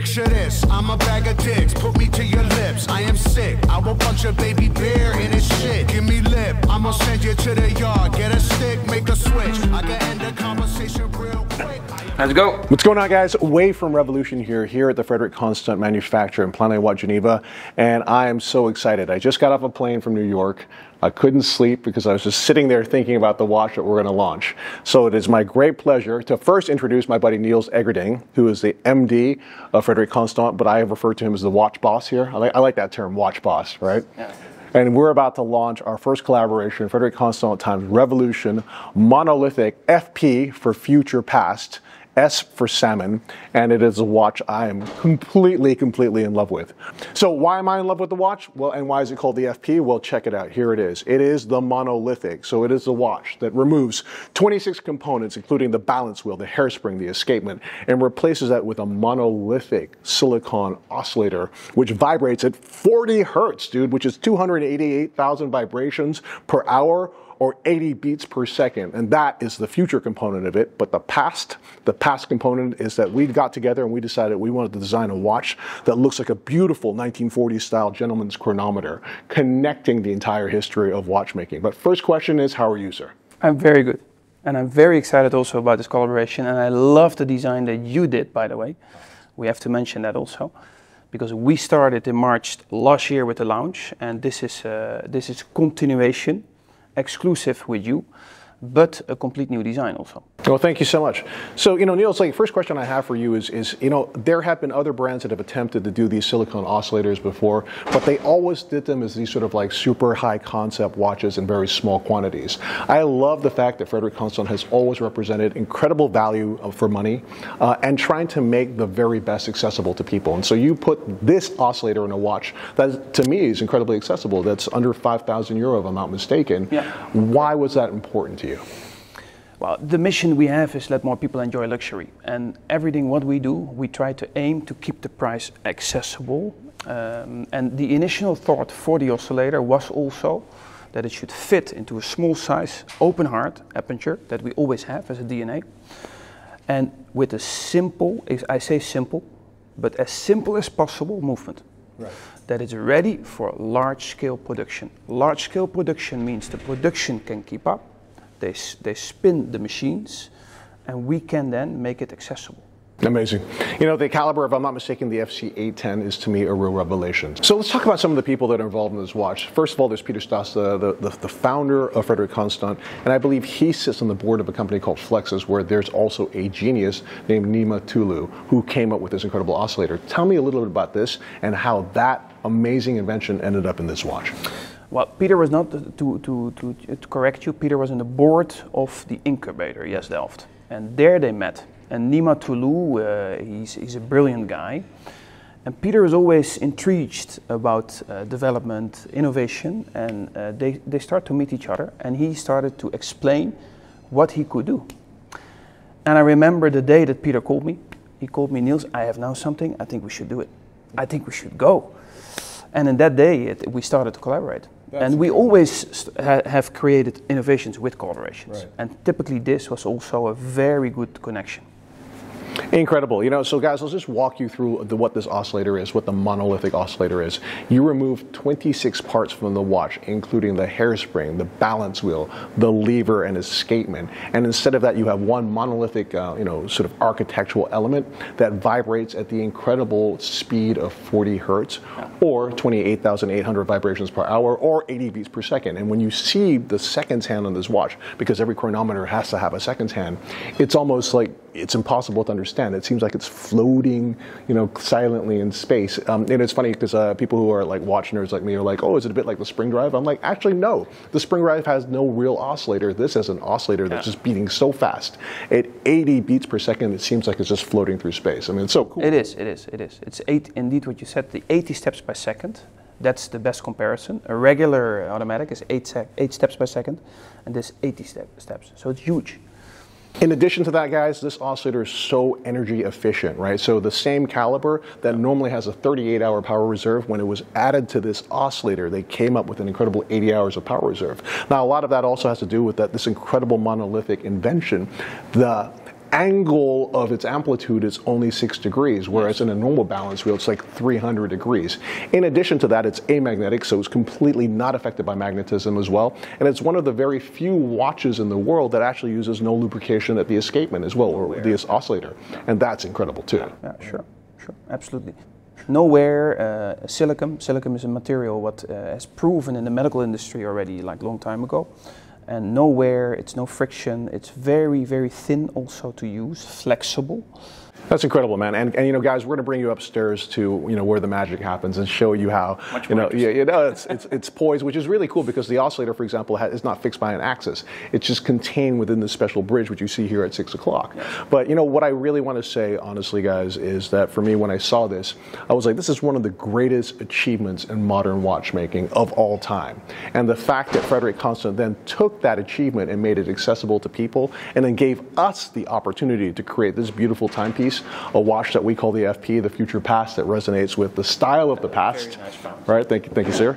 Picture this, I'm a bag of dicks, put me to your lips. I am sick, I will punch a baby bear in his shit. Give me lip, I'm gonna send you to the yard. Get a stick, make a switch. I can end the conversation real quick. How's it go? What's going on, guys? Way from Revolution here at the Frederique Constant manufacturer in Plan-les-Ouates, Geneva, and I am so excited. I just got off a plane from New York. I couldn't sleep because I was just sitting there thinking about the watch that we're going to launch. So it is my great pleasure to first introduce my buddy Niels Eggerding, who is the MD of Frederique Constant, but I have referred to him as the watch boss here. I like that term, watch boss, right? Yeah. And we're about to launch our first collaboration, Frederique Constant times Revolution, Monolithic, FP for Future Past, S for salmon, and it is a watch I am completely in love with. So why am I in love with the watch? Well, and why is it called the FP? Well, check it out. Here it is. It is the Monolithic. So it is the watch that removes 26 components, including the balance wheel, the hairspring, the escapement, and replaces that with a monolithic silicon oscillator, which vibrates at 40 hertz, dude, which is 288,000 vibrations per hour, or 80 beats per second, and that is the future component of it. But the past component is that we got together and we decided we wanted to design a watch that looks like a beautiful 1940s style gentleman's chronometer, connecting the entire history of watchmaking. But first question is, how are you, sir? I'm very good, and I'm very excited also about this collaboration, and I love the design that you did, by the way. We have to mention that also, because we started in March last year with the launch, and this is continuation. Exclusive with you, but a complete new design also. Well, thank you so much. So, you know, Niels, like, first question I have for you is, you know, there have been other brands that have attempted to do these silicone oscillators before, but they always did them as these sort of like super high concept watches in very small quantities. I love the fact that Frederique Constant has always represented incredible value for money and trying to make the very best accessible to people. And so you put this oscillator in a watch that, to me, is incredibly accessible. That's under 5,000 euro, if I'm not mistaken. Yeah. Why was that important to you? Well, the mission we have is let more people enjoy luxury, and everything what we do, we try to aim to keep the price accessible. And the initial thought for the oscillator was also that it should fit into a small size, open heart aperture that we always have as a DNA. And with a simple, I say simple, but as simple as possible movement. Right. That is ready for large scale production. Large scale production means the production can keep up. They spin the machines, and we can then make it accessible. Amazing. You know, the caliber, if I'm not mistaken, the FC810 is, to me, a real revelation. So let's talk about some of the people that are involved in this watch. First of all, there's Peter Stoss, the founder of Frederique Constant, and I believe he sits on the board of a company called Flexus, where there's also a genius named Nima Tolou, who came up with this incredible oscillator. Tell me a little bit about this and how that amazing invention ended up in this watch. Well, Peter was not, to correct you, Peter was on the board of the incubator, yes, Delft. And there they met. And Nima Tolou, he's a brilliant guy. And Peter is always intrigued about development, innovation, and they start to meet each other. And he started to explain what he could do. And I remember the day that Peter called me. He called me, Niels, I have now something, I think we should do it. I think we should go. And in that day, we started to collaborate. That's and we always have created innovations with collaborations. Right. And typically this was also a very good connection. Incredible. You know, so guys, let's just walk you through what this oscillator is, what the monolithic oscillator is. You remove 26 parts from the watch, including the hairspring, the balance wheel, the lever, and escapement. And instead of that, you have one monolithic, you know, sort of architectural element that vibrates at the incredible speed of 40 hertz, or 28,800 vibrations per hour, or 80 beats per second. And when you see the seconds hand on this watch, because every chronometer has to have a seconds hand, it's almost like it's impossible to understand. It seems like it's floating, you know, silently in space. And it's funny because people who are like watch nerds like me are like, oh, is it a bit like the spring drive? I'm like, actually, no. The spring drive has no real oscillator. This is an oscillator that's just beating so fast. At 80 beats per second, it seems like it's just floating through space. I mean, it's so cool. It is, it is, it is. It's indeed what you said, the 80 steps per second. That's the best comparison. A regular automatic is eight steps per second, and this 80 steps. So it's huge. In addition to that, guys, this oscillator is so energy efficient, right? So the same caliber that normally has a 38-hour power reserve, when it was added to this oscillator, they came up with an incredible 80 hours of power reserve. Now, a lot of that also has to do with that this incredible monolithic invention. The angle of its amplitude is only 6 degrees, whereas in a normal balance wheel, it's like 300 degrees. In addition to that, it's amagnetic, so it's completely not affected by magnetism as well. And it's one of the very few watches in the world that actually uses no lubrication at the escapement as well, or the oscillator. And that's incredible too. Yeah, sure, sure, absolutely. Nowhere, silicon is a material what has proven in the medical industry already like long time ago. And no wear, it's no friction, it's very, very thin also to use, flexible. That's incredible, man. And you know, guys, we're going to bring you upstairs to, you know, where the magic happens and show you how, you know, it's poised, which is really cool because the oscillator, for example, is not fixed by an axis. It's just contained within this special bridge, which you see here at 6 o'clock. Yeah. But, you know, what I really want to say, honestly, guys, is that for me, when I saw this, I was like, this is one of the greatest achievements in modern watchmaking of all time. And the fact that Frederique Constant then took that achievement and made it accessible to people and then gave us the opportunity to create this beautiful timepiece, a watch that we call the FP, the Future Past, that resonates with the style of the past. Very nice, right? Thank you, sir.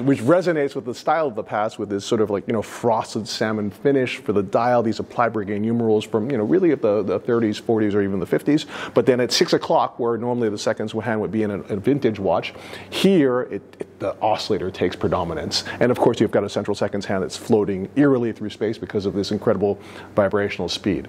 Which resonates with the style of the past, with this sort of like, you know, frosted salmon finish for the dial, these applied brigand numerals from, you know, really at the 30s, 40s, or even the 50s. But then at 6 o'clock, where normally the seconds hand would be in a vintage watch, here the oscillator takes predominance. And of course, you've got a central seconds hand that's floating eerily through space because of this incredible vibrational speed.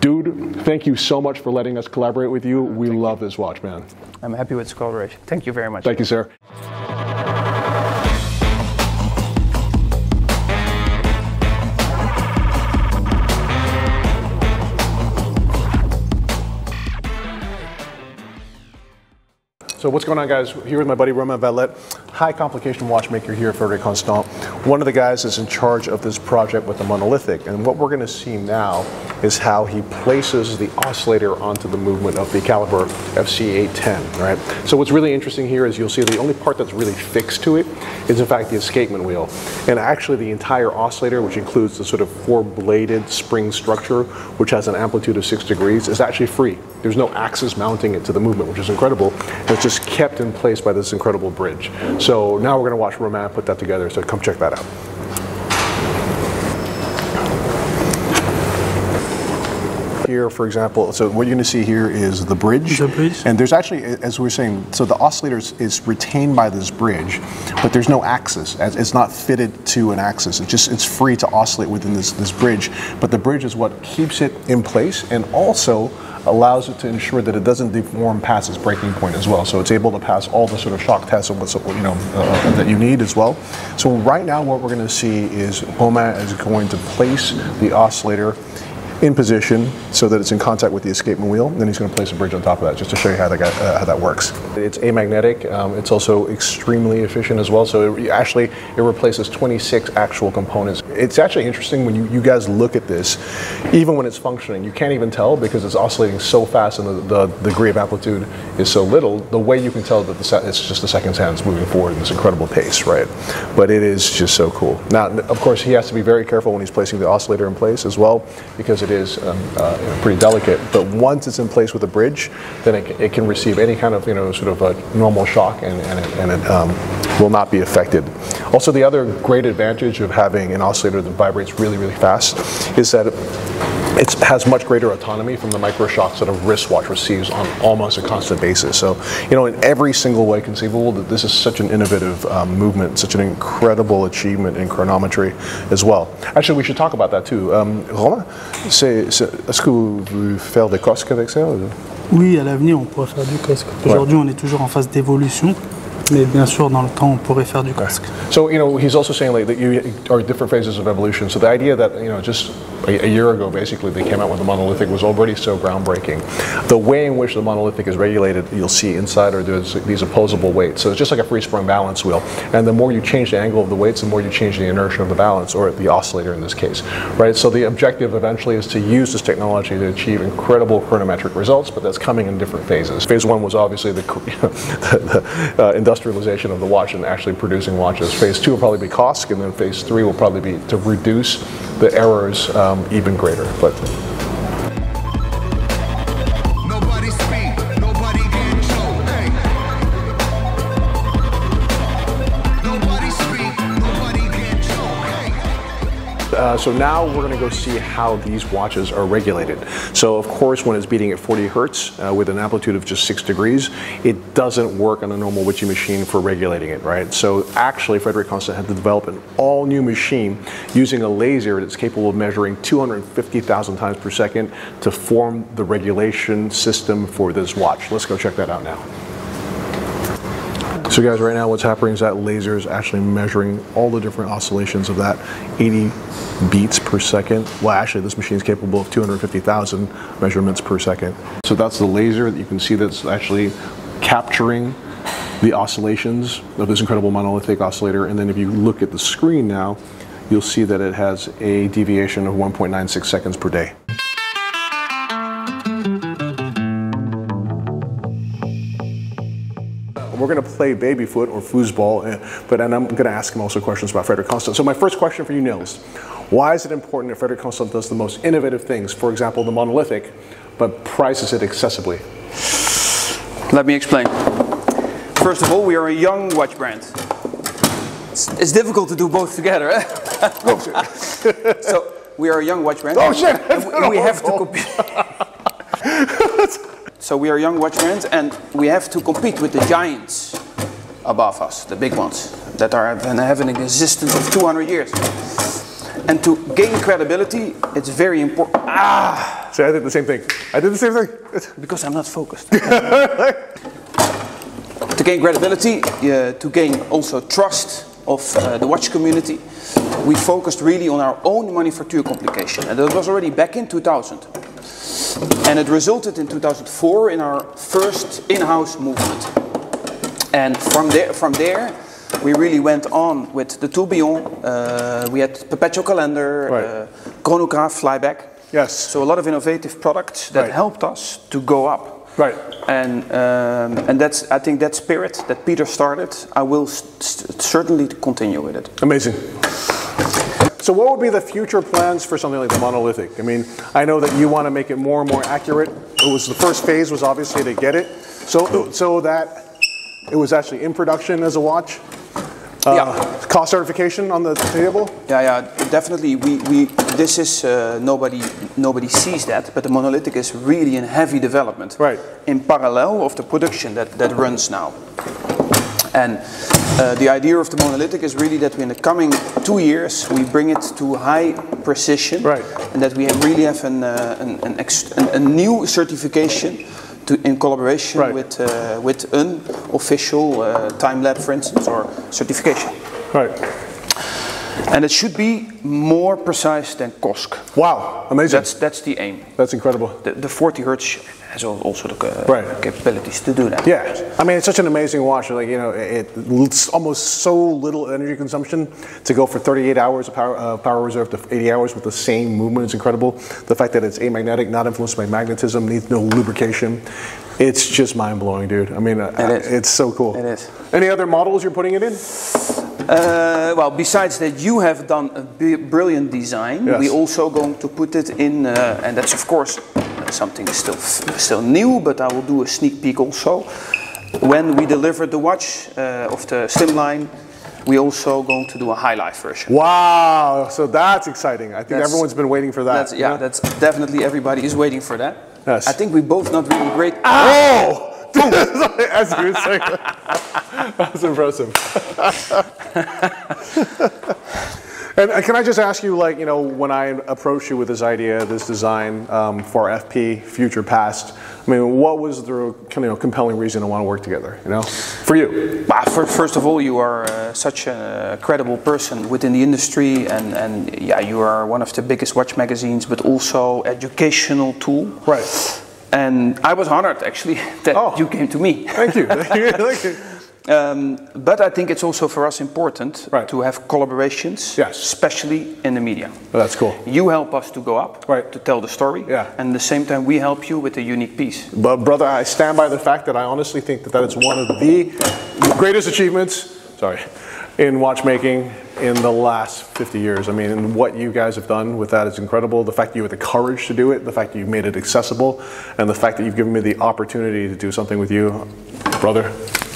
Dude, thank you so much for letting us collaborate with you. We love this watch, man. I'm happy with this collaboration. Thank you very much. Thank you, sir. So what's going on, guys? Here with my buddy Romain Vallette, high complication watchmaker here at Frederique Constant. One of the guys is in charge of this project with the Monolithic, and what we're going to see now is how he places the oscillator onto the movement of the caliber FC810. Right. So what's really interesting here is you'll see the only part that's really fixed to it is in fact the escapement wheel, and actually the entire oscillator, which includes the sort of four-bladed spring structure, which has an amplitude of 6 degrees, is actually free. There's no axis mounting it to the movement, which is incredible. It's just kept in place by this incredible bridge. So now we're going to watch Romain put that together, so come check that out. Here, for example, so what you're going to see here is the bridge. The bridge. And there's actually, as we were saying, so the oscillator is retained by this bridge, but there's no axis. It's not fitted to an axis. It's just, it's free to oscillate within this bridge, but the bridge is what keeps it in place and also allows it to ensure that it doesn't deform past its breaking point as well. So it's able to pass all the sort of shock tests and what's, you know, that you need as well. So right now what we're going to see is Romain is going to place the oscillator in position so that it's in contact with the escapement wheel, and then he's going to place a bridge on top of that, just to show you how that works. It's amagnetic. It's also extremely efficient as well. So it replaces 26 actual components. It's actually interesting when you guys look at this, even when it's functioning, you can't even tell because it's oscillating so fast and the degree of amplitude is so little. The way you can tell that it's just the seconds hand is moving forward at this incredible pace, right? But it is just so cool. Now, of course, he has to be very careful when he's placing the oscillator in place as well, because it is pretty delicate. But once it's in place with a bridge, then it can receive any kind of, you know, sort of a normal shock, and it will not be affected. Also, the other great advantage of having an oscillator that vibrates really, really fast is that it has much greater autonomy from the micro shocks that a wristwatch receives on almost a constant basis. So, you know, in every single way conceivable, that this is such an innovative movement, such an incredible achievement in chronometry as well. Actually, we should talk about that too. Romain, est-ce que vous faites des COSC avec ça? Oui, à l'avenir, on pourrait faire du COSC. Aujourd'hui, on est toujours en phase d'évolution. Mais bien sûr, dans le temps, on pourrait faire du COSC. So, you know, he's also saying like that you are different phases of evolution. So the idea that, you know, just a year ago, basically, they came out with the Monolithic was already so groundbreaking. The way in which the Monolithic is regulated, you'll see inside are these opposable weights. So it's just like a free sprung balance wheel. And the more you change the angle of the weights, the more you change the inertia of the balance, or the oscillator in this case, right? So the objective eventually is to use this technology to achieve incredible chronometric results, but that's coming in different phases. Phase one was obviously the industrialization of the watch and actually producing watches. Phase two will probably be COSC, and then phase three will probably be to reduce the errors even greater. But nobody speak, nobody can show. Hey. Nobody speak, nobody can show. Hey. So now we're going to go see how these watches are regulated. So of course when it's beating at 40 hertz with an amplitude of just 6 degrees, it doesn't work on a normal Witchy machine for regulating it, right? So actually Frederique Constant had to develop an all new machine using a laser that's capable of measuring 250,000 times per second to form the regulation system for this watch. Let's go check that out now. So guys, right now what's happening is that laser is actually measuring all the different oscillations of that 80 beats per second. Well, actually this machine is capable of 250,000 measurements per second. So that's the laser that you can see that's actually capturing the oscillations of this incredible monolithic oscillator. And then if you look at the screen now, you'll see that it has a deviation of 1.96 seconds per day. We're going to play babyfoot or foosball, and I'm going to ask him also questions about Frederique Constant. So my first question for you, Niels, why is it important that Frederique Constant does the most innovative things, for example, the monolithic, but prices it accessibly? Let me explain. First of all, we are a young watch brand. It's difficult to do both together. Eh? So we are a young watch brand. Oh shit! We have to compete. So we are young watch brands, and we have to compete with the giants above us, the big ones, that are having an existence of 200 years. And to gain credibility, it's very important. Ah! So I did the same thing. Because I'm not focused. To gain credibility, to gain also trust of the watch community, we focused really on our own manufacture complication. And that was already back in 2000. And it resulted in 2004 in our first in-house movement. And from there, we really went on with the tourbillon. We had perpetual calendar, right. Chronograph flyback. Yes. So a lot of innovative products that right. helped us to go up. Right. And that's, I think, that spirit that Peter started. I will certainly continue with it. Amazing. So what would be the future plans for something like the monolithic? I mean, I know that you want to make it more and more accurate. It was, the first phase was obviously to get it so that it was actually in production as a watch. Yeah. Cost certification on the table? Yeah, definitely. This is, nobody sees that, but the monolithic is really in heavy development. Right. In parallel of the production that runs now. And the idea of the monolithic is really that in the coming 2 years we bring it to high precision, right. and that we really have a new certification in collaboration right. With an official time lab, for instance, or certification. Right. And it should be more precise than COSC. Wow, amazing. That's the aim. That's incredible. The 40 hertz has also the right. capabilities to do that. Yeah, I mean, it's such an amazing watch. Like, you know, it's almost so little energy consumption to go for 38 hours of power reserve to 80 hours with the same movement is incredible. The fact that it's amagnetic, not influenced by magnetism, needs no lubrication. It's just mind-blowing, dude. I mean, it's so cool. It is. Any other models you're putting it in? Well, besides that you have done a brilliant design, yes. we're also going to put it in, and that's of course something still new, but I will do a sneak peek also. When we deliver the watch of the Slimline, we're also going to do a high life version. Wow, so that's exciting. I think everyone's been waiting for that. That's definitely, everybody is waiting for that. Yes. I think we both not really great. Oh! As you were saying, that's impressive. And can I just ask you, like, you know, when I approached you with this idea, this design for FP, Future Past, I mean, what was the compelling reason to want to work together, you know, for you? First of all, you are such a credible person within the industry, and yeah, you are one of the biggest watch magazines, but also educational tool. Right. And I was honored, actually, that you came to me. Thank you. Thank you. But I think it's also for us important right. to have collaborations, yes. especially in the media. Well, that's cool. You help us to go up, right. to tell the story, yeah. and at the same time we help you with a unique piece. But brother, I stand by the fact that I honestly think that is one of the greatest achievements, sorry, in watchmaking in the last 50 years. I mean, what you guys have done with that is incredible. The fact that you had the courage to do it, the fact that you've made it accessible, and the fact that you've given me the opportunity to do something with you. Brother,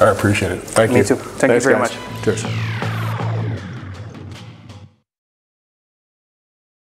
I appreciate it. Thank you. Me too. Thanks, guys. Very much. Cheers.